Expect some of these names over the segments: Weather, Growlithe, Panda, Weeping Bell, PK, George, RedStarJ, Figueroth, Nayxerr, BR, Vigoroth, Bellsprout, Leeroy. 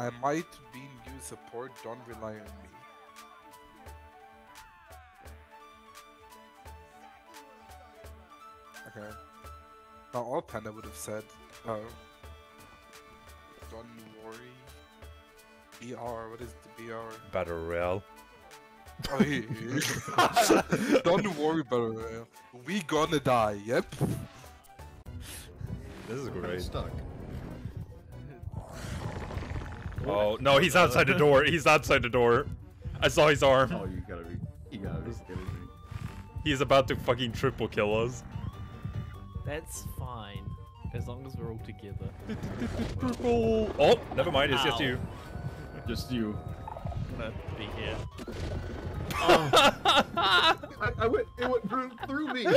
I might be new support, don't rely on me. Okay. Now all panda would have said, oh, don't worry. BR, what is the BR? Battle Royale. Oh, yeah. Don't worry, Battle Royale. We gonna die, yep. This is great. I'm stuck. Oh no, he's outside the door. He's outside the door. I saw his arm. Oh, you gotta be kidding me. He's about to fucking triple kill us. That's fine, as long as we're all together. Triple. Oh, never mind. It's just you. Just you. I'm gonna be here. Oh. It went through me. He's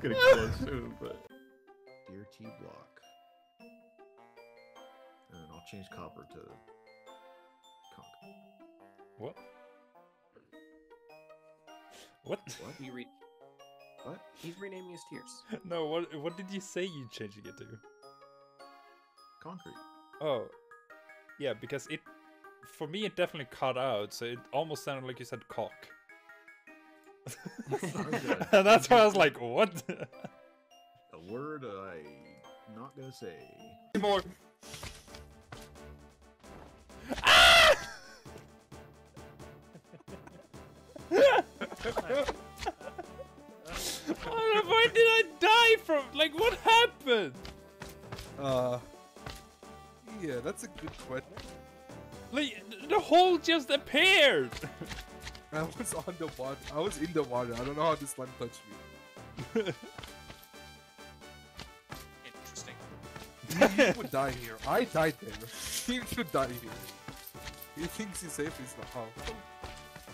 gonna kill us soon, but. Dear T Block. And then I'll change copper to conch. What? What? What? You what? He's renaming his tiers. No, what did you say you changing it to? Concrete. Oh. Yeah, because it... For me, it definitely cut out, so it almost sounded like you said cock. And that's why I was like, what? A word I'm not gonna say. Anymore. Why did I die from? Like, what happened? Yeah, that's a good question. Like, the hole just appeared. I was on the water. I was in the water. I don't know how this one touched me. Interesting. You would die here. I died there. You should die here. He thinks he's safe. He's not.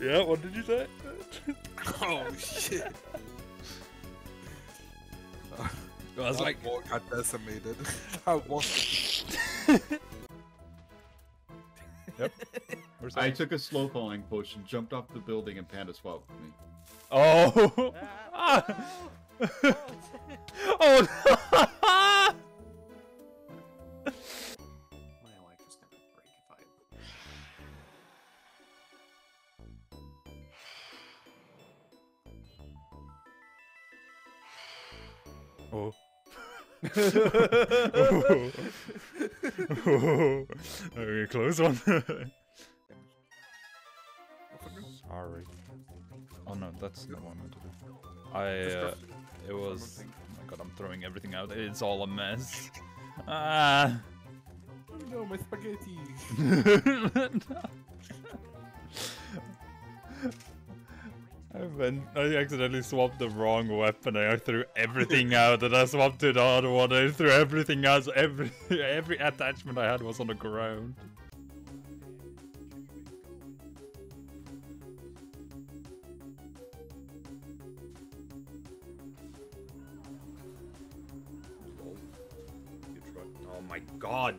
Yeah, what did you say? Oh shit! I was like, I got decimated. I was. Yep. I took a slow falling potion, jumped off the building, and panda swapped with me. Oh! Oh! No. Oh. Oh. Oh. Okay, close one. Sorry. Oh no, that's the one. It was. Oh my god, I'm throwing everything out. It's all a mess. Ah. Oh no, my spaghetti. I accidentally swapped the wrong weapon. I threw everything out, and I swapped to the other one. I threw everything out. So every attachment I had was on the ground. Oh my god!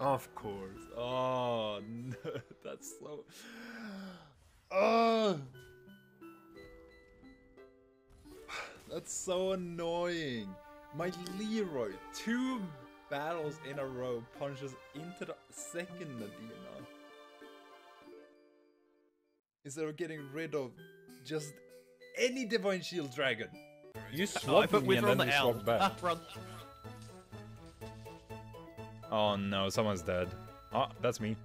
Of course. Oh, no, that's so. Oh, that's so annoying. My Leeroy, 2 battles in a row, punches into the second Nadina. Instead of getting rid of just any Divine Shield Dragon, you swap me and then you swap back. Oh no, someone's dead. Oh, that's me.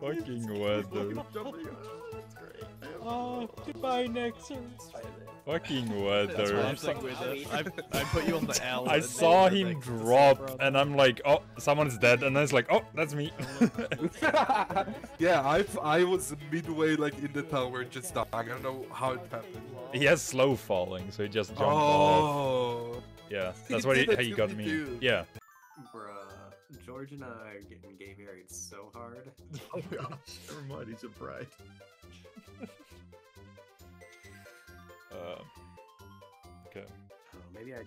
Fucking weather. go. Goodbye, Nayxerr. Fucking weather. I put you on the L. I saw him drop, and I'm like, oh, someone's dead, and then it's like, oh, that's me. Yeah, I was midway, like in the tower, just dying. I don't know how it happened. He has slow falling, so he just jumped off. Yeah, that's what he got me. Dude. Yeah. Bruh, George and I are getting gay married so hard. Oh gosh, never mind, he's a bride. Okay. Oh, maybe I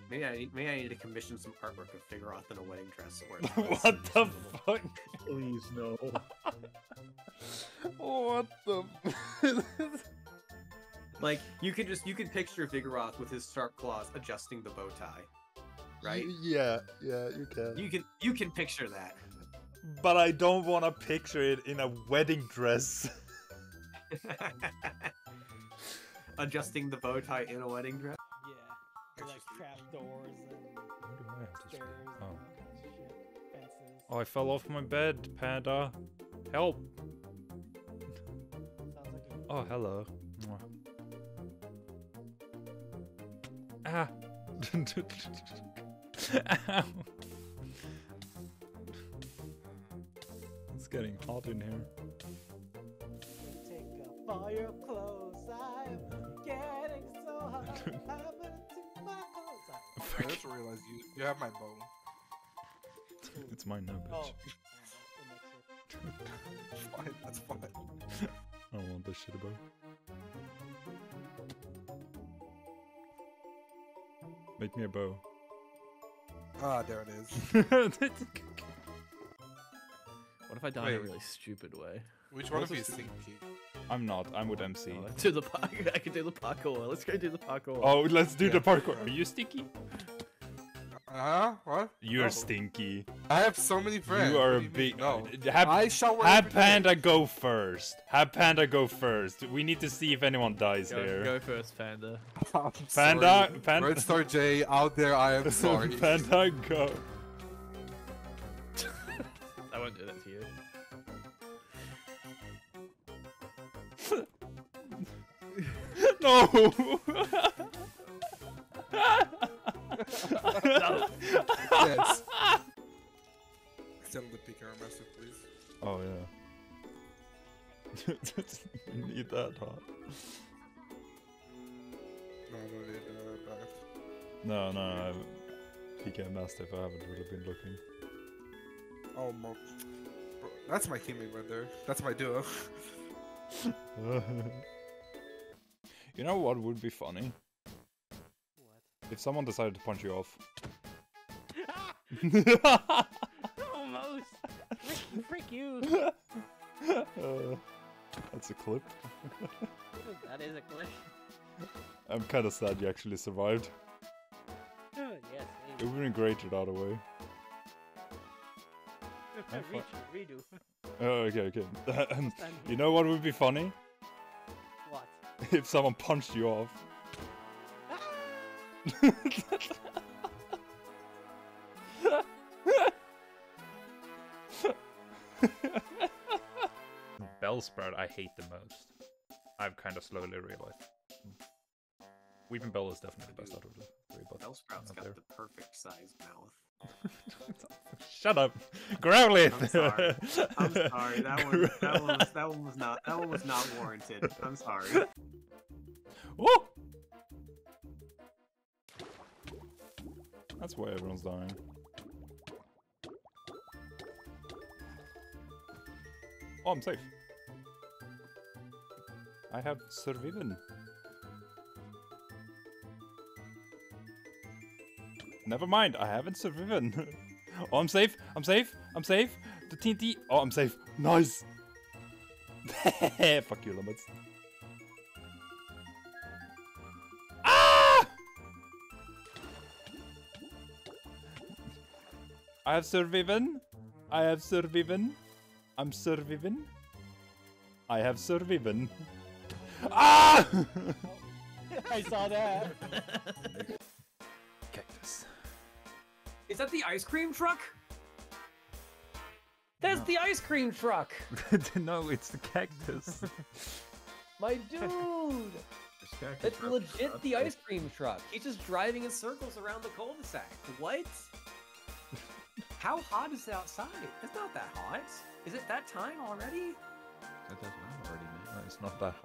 need to commission some artwork of Figueroth in a wedding dress. Or what the fuck? Please no. What the? Like you could picture Vigoroth with his sharp claws adjusting the bow tie, right? Yeah, you can. You can picture that. But I don't want to picture it in a wedding dress. Adjusting the bow tie in a wedding dress. Yeah, like trap doors and stairs. Oh, I fell off my bed, Panda. Help! Oh, hello. Ah. Ow. It's getting hot in here. Take a fire clothes. I'm getting so hot. I just realized you have my bow. It's mine now, bitch. Oh. Fine, that's fine. I don't want this shit about. Make me a bow. Ah, there it is. What if I die in a really stupid way? Which one of you is thinking? I'm not. I'm with MC. Oh, to the I can do the parkour. Let's go do the parkour. Oh, let's do the parkour. Are you stinky? What? You're stinky. I have so many friends. You are a big. No. Have Panda go first. Have Panda go first. We need to see if anyone dies here. Go first, Panda. Panda. RedStarJ out there. I am sorry. Panda, go. I won't do that to you. No. Yes. Send the picker a message, please. Oh yeah. You need that, huh? No, I PK master if I haven't really been looking. Oh, bro, that's my teammate right there. That's my duo. You know what would be funny? If someone decided to punch you off. Almost! Frick you! That's a clip. That is a clip. I'm kinda sad you actually survived. Yes, it would have been great without a way. Redo. Oh, okay. You know what would be funny? What? If someone punched you off. Bellsprout, I hate the most. I've kind of slowly realized. Weeping Bell is definitely the best out of the three, but Bellsprout's got the perfect size mouth. Shut up, Growlithe. I'm sorry. That one was not warranted. I'm sorry. Woo! That's why everyone's dying. Oh, I'm safe. I have surviven. Never mind, I haven't surviven. Oh, I'm safe. I'm safe. I'm safe. The TNT. Oh, I'm safe. Nice. Fuck you, Limits. I have surviven. I'm surviven. I have surviven. Ah! I saw that. Cactus. Is that the ice cream truck? That's the ice cream truck. No, it's the cactus. My dude! It's legit the ice cream truck. He's just driving in circles around the cul-de-sac. What? How hot is it outside? It's not that hot. Is it that time already? It doesn't already, man. No, it's not that hot.